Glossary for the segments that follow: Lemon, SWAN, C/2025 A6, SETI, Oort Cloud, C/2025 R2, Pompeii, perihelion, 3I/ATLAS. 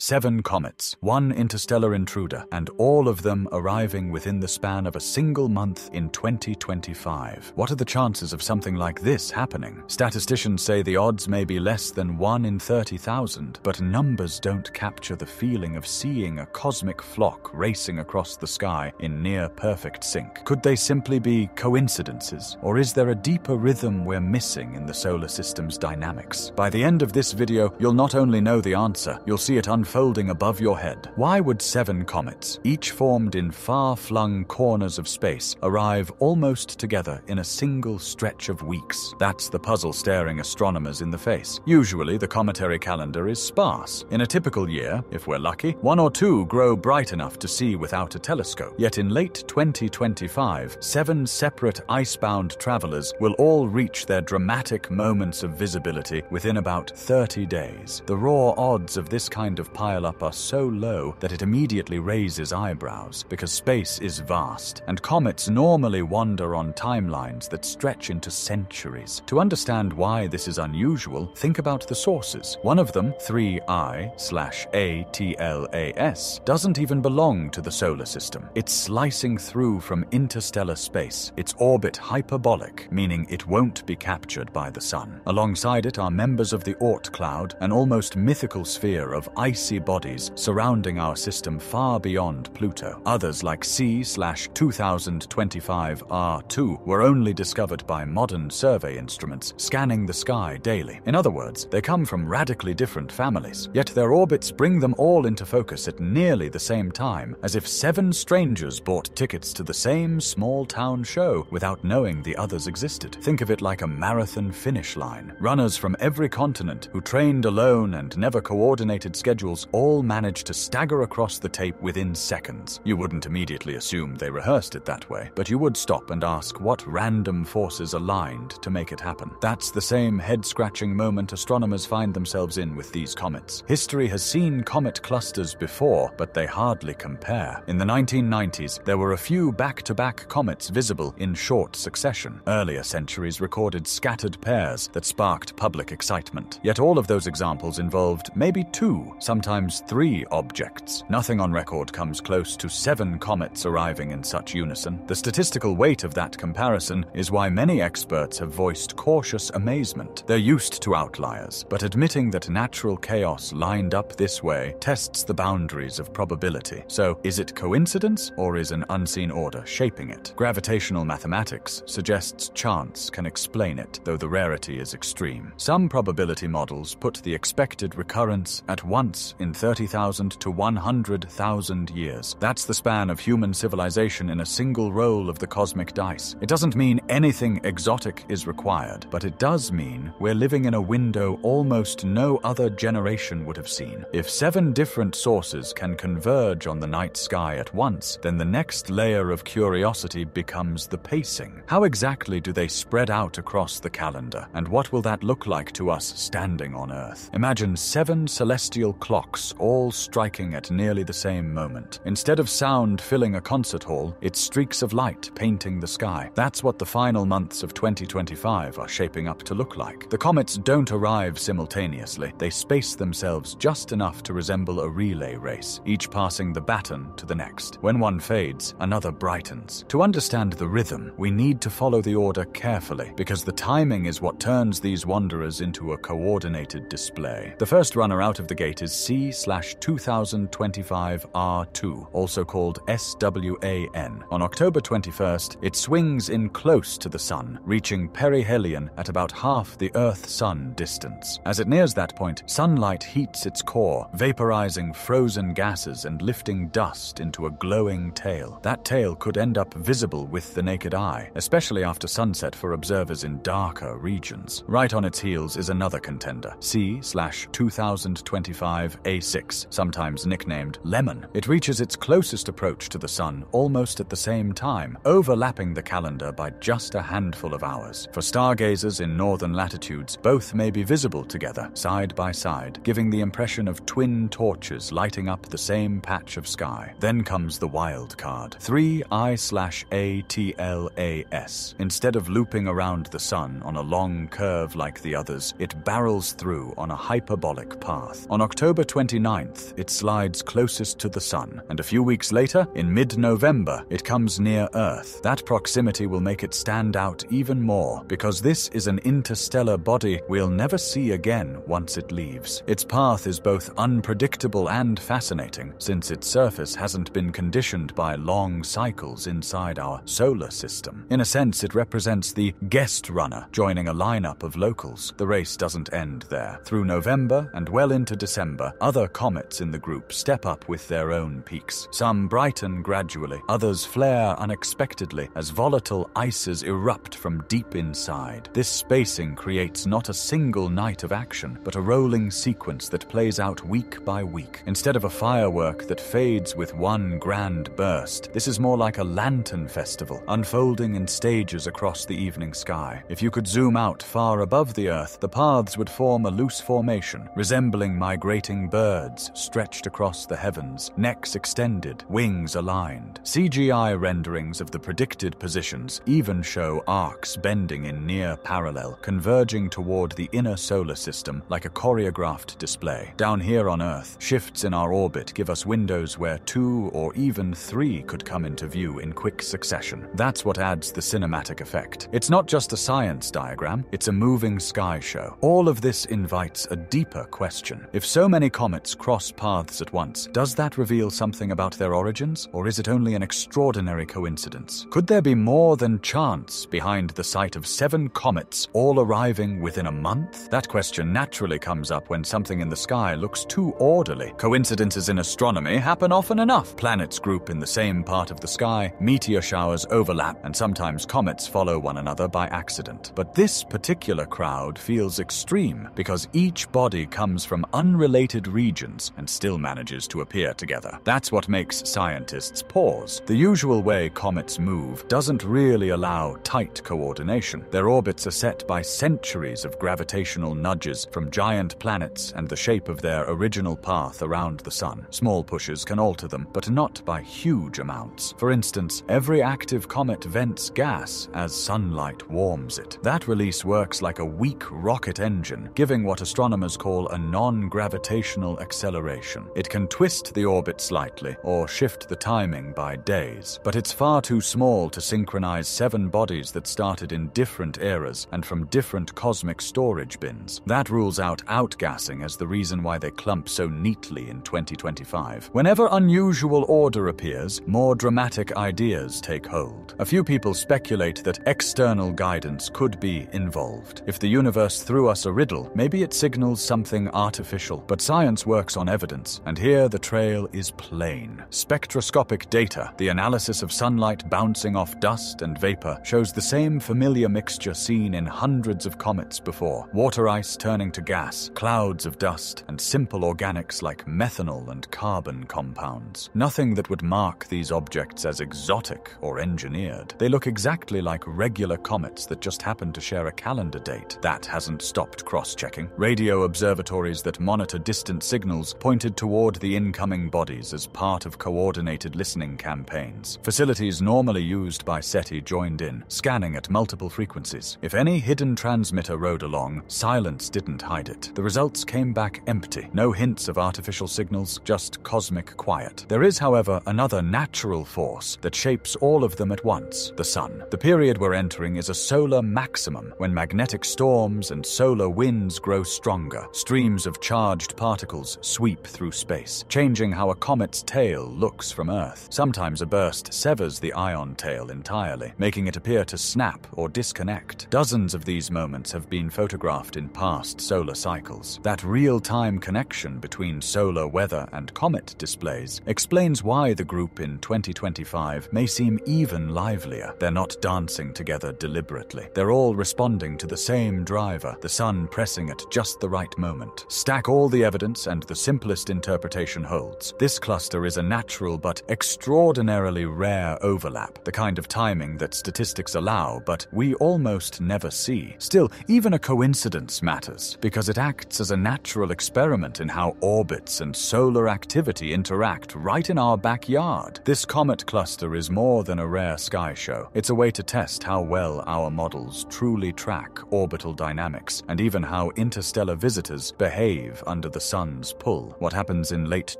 7 comets, 1 interstellar intruder, and all of them arriving within the span of a single month in 2025. What are the chances of something like this happening? Statisticians say the odds may be less than 1 in 30,000, but numbers don't capture the feeling of seeing a cosmic flock racing across the sky in near perfect sync. Could they simply be coincidences, or is there a deeper rhythm we're missing in the solar system's dynamics? By the end of this video, you'll not only know the answer, you'll see it unfolding above your head. Why would 7 comets, each formed in far-flung corners of space, arrive almost together in a single stretch of weeks? That's the puzzle staring astronomers in the face. Usually, the cometary calendar is sparse. In a typical year, if we're lucky, 1 or 2 grow bright enough to see without a telescope. Yet in late 2025, 7 separate icebound travelers will all reach their dramatic moments of visibility within about 30 days. The raw odds of this kind of pile-up are so low that it immediately raises eyebrows, because space is vast, and comets normally wander on timelines that stretch into centuries. To understand why this is unusual, think about the sources. One of them, 3I/ATLAS, doesn't even belong to the solar system. It's slicing through from interstellar space, its orbit hyperbolic, meaning it won't be captured by the sun. Alongside it are members of the Oort Cloud, an almost mythical sphere of icy bodies surrounding our system far beyond Pluto. Others like C/2025 R2 were only discovered by modern survey instruments scanning the sky daily. In other words, they come from radically different families, yet their orbits bring them all into focus at nearly the same time, as if 7 strangers bought tickets to the same small-town show without knowing the others existed. Think of it like a marathon finish line. Runners from every continent who trained alone and never coordinated schedules all managed to stagger across the tape within seconds. You wouldn't immediately assume they rehearsed it that way, but you would stop and ask what random forces aligned to make it happen. That's the same head-scratching moment astronomers find themselves in with these comets. History has seen comet clusters before, but they hardly compare. In the 1990s, there were a few back-to-back comets visible in short succession. Earlier centuries recorded scattered pairs that sparked public excitement. Yet all of those examples involved maybe 2, sometimes 3 objects. Nothing on record comes close to 7 comets arriving in such unison. The statistical weight of that comparison is why many experts have voiced cautious amazement. They're used to outliers, but admitting that natural chaos lined up this way tests the boundaries of probability. So, is it coincidence, or is an unseen order shaping it? Gravitational mathematics suggests chance can explain it, though the rarity is extreme. Some probability models put the expected recurrence at once in 30,000 to 100,000 years. That's the span of human civilization in a single roll of the cosmic dice. It doesn't mean anything exotic is required, but it does mean we're living in a window almost no other generation would have seen. If 7 different sources can converge on the night sky at once, then the next layer of curiosity becomes the pacing. How exactly do they spread out across the calendar, and what will that look like to us standing on Earth? Imagine 7 celestial clocks all striking at nearly the same moment. Instead of sound filling a concert hall, it's streaks of light painting the sky. That's what the final months of 2025 are shaping up to look like. The comets don't arrive simultaneously. They space themselves just enough to resemble a relay race, each passing the baton to the next. When one fades, another brightens. To understand the rhythm, we need to follow the order carefully, because the timing is what turns these wanderers into a coordinated display. The first runner out of the gate is C/2025 R2, also called SWAN. On October 21st, it swings in close to the Sun, reaching perihelion at about half the Earth-Sun distance. As it nears that point, sunlight heats its core, vaporizing frozen gases and lifting dust into a glowing tail. That tail could end up visible with the naked eye, especially after sunset for observers in darker regions. Right on its heels is another contender, C/2025 A6, sometimes nicknamed Lemon. It reaches its closest approach to the Sun almost at the same time, overlapping the calendar by just a handful of hours. For stargazers in northern latitudes, both may be visible together, side by side, giving the impression of twin torches lighting up the same patch of sky. Then comes the wild card, 3I/ATLAS. Instead of looping around the Sun on a long curve like the others, it barrels through on a hyperbolic path. On October 29th, it slides closest to the Sun, and a few weeks later, in mid-November, it comes near Earth. That proximity will make it stand out even more, because this is an interstellar body we'll never see again once it leaves. Its path is both unpredictable and fascinating, since its surface hasn't been conditioned by long cycles inside our solar system. In a sense, it represents the guest runner joining a lineup of locals. The race doesn't end there. Through November and well into December, other comets in the group step up with their own peaks. Some brighten gradually, others flare unexpectedly as volatile ices erupt from deep inside. This spacing creates not a single night of action, but a rolling sequence that plays out week by week. Instead of a firework that fades with one grand burst, this is more like a lantern festival, unfolding in stages across the evening sky. If you could zoom out far above the Earth, the paths would form a loose formation, resembling migrating birds stretched across the heavens, necks extended, wings aligned. CGI renderings of the predicted positions even show arcs bending in near parallel, converging toward the inner solar system like a choreographed display. Down here on Earth, shifts in our orbit give us windows where 2 or even 3 could come into view in quick succession. That's what adds the cinematic effect. It's not just a science diagram, it's a moving sky show. All of this invites a deeper question. If so many comets cross paths at once, does that reveal something about their origins, or is it only an extraordinary coincidence? Could there be more than chance behind the sight of 7 comets all arriving within a month? That question naturally comes up when something in the sky looks too orderly. Coincidences in astronomy happen often enough. Planets group in the same part of the sky, meteor showers overlap, and sometimes comets follow one another by accident. But this particular crowd feels extreme because each body comes from unrelated regions and still manages to appear together. That's what makes scientists pause. The usual way comets move doesn't really allow tight coordination. Their orbits are set by centuries of gravitational nudges from giant planets and the shape of their original path around the Sun. Small pushes can alter them, but not by huge amounts. For instance, every active comet vents gas as sunlight warms it. That release works like a weak rocket engine, giving what astronomers call a non-gravitational acceleration. It can twist the orbit slightly or shift the timing by days, but it's far too small to synchronize 7 bodies that started in different eras and from different cosmic storage bins. That rules out outgassing as the reason why they clump so neatly in 2025. Whenever unusual order appears, more dramatic ideas take hold. A few people speculate that external guidance could be involved. If the universe threw us a riddle, maybe it signals something artificial. But science works on evidence, and here the trail is plain. Spectroscopic data, the analysis of sunlight bouncing off dust and vapor, shows the same familiar mixture seen in hundreds of comets before. Water ice turning to gas, clouds of dust, and simple organics like methanol and carbon compounds. Nothing that would mark these objects as exotic or engineered. They look exactly like regular comets that just happen to share a calendar date. That hasn't stopped cross-checking. Radio observatories that monitor distant signals pointed toward the incoming bodies as part of coordinated listening campaigns. Facilities normally used by SETI joined in, scanning at multiple frequencies. If any hidden transmitter rode along, silence didn't hide it. The results came back empty. No hints of artificial signals, just cosmic quiet. There is, however, another natural force that shapes all of them at once: the Sun. The period we're entering is a solar maximum, when magnetic storms and solar winds grow stronger. Streams of charged particles sweep through space, changing how a comet's tail looks from Earth. Sometimes a burst severs the ion tail entirely, making it appear to snap or disconnect. Dozens of these moments have been photographed in past solar cycles. That real-time connection between solar weather and comet displays explains why the group in 2025 may seem even livelier. They're not dancing together deliberately. They're all responding to the same driver, the Sun pressing at just the right moment. Stack all the evidence and the simplest interpretation holds. This cluster is a natural but extraordinarily rare overlap, the kind of timing that statistics allow but we almost never see. Still, even a coincidence matters, because it acts as a natural experiment in how orbits and solar activity interact right in our backyard. This comet cluster is more than a rare sky show. It's a way to test how well our models truly track orbital dynamics and even how interstellar visitors behave under the sun. sun's pull, what happens in late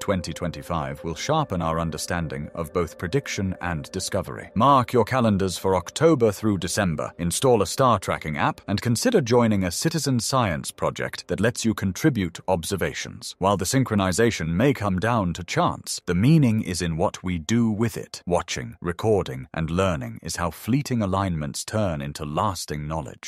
2025 will sharpen our understanding of both prediction and discovery. Mark your calendars for October through December, install a star tracking app, and consider joining a citizen science project that lets you contribute observations. While the synchronization may come down to chance, the meaning is in what we do with it. Watching, recording, and learning is how fleeting alignments turn into lasting knowledge.